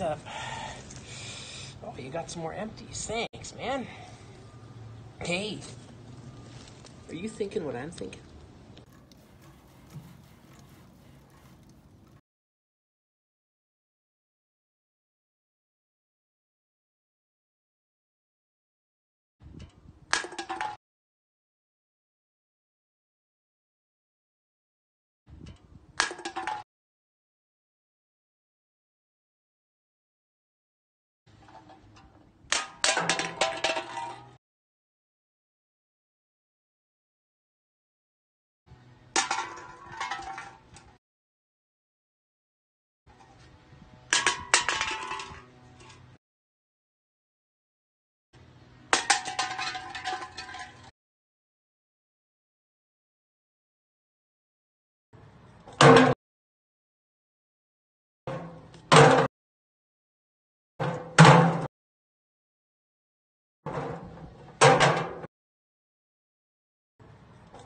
What's up? Oh, you got some more empties. Thanks, man. Hey, are you thinking what I'm thinking?